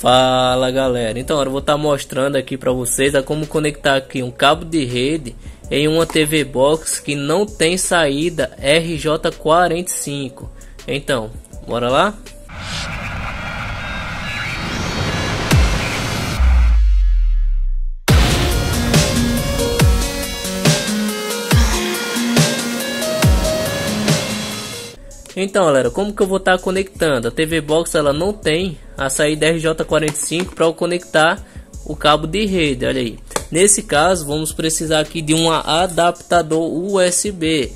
Fala galera, então eu vou estar mostrando aqui para vocês a como conectar aqui um cabo de rede em uma TV Box que não tem saída RJ45. Então, bora lá? Então galera, como que eu vou estar conectando? A TV Box ela não tem a saída RJ45 para eu conectar o cabo de rede, olha aí. Nesse caso vamos precisar aqui de um adaptador USB,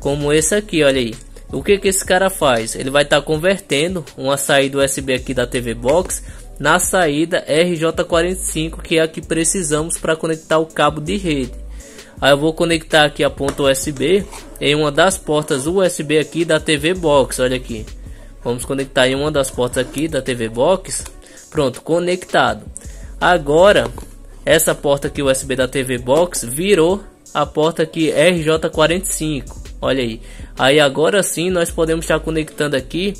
como esse aqui, olha aí. O que que esse cara faz? Ele vai estar convertendo uma saída USB aqui da TV Box na saída RJ45, que é a que precisamos para conectar o cabo de rede. Aí eu vou conectar aqui a ponta USB em uma das portas USB aqui da TV Box, olha aqui. Vamos conectar em uma das portas aqui da TV Box. Pronto, conectado. Agora, essa porta aqui USB da TV Box virou a porta aqui RJ45, olha aí. Aí agora sim nós podemos estar conectando aqui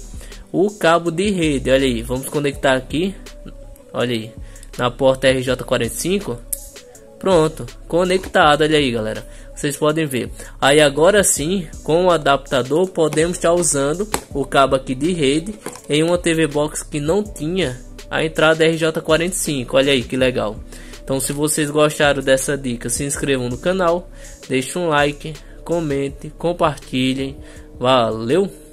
o cabo de rede, olha aí. Vamos conectar aqui, olha aí, na porta RJ45. Pronto, conectado, olha aí galera, vocês podem ver. Aí agora sim, com o adaptador, podemos estar usando o cabo aqui de rede em uma TV Box que não tinha a entrada RJ45, olha aí que legal. Então se vocês gostaram dessa dica, se inscrevam no canal, deixem um like, comente, compartilhem, valeu!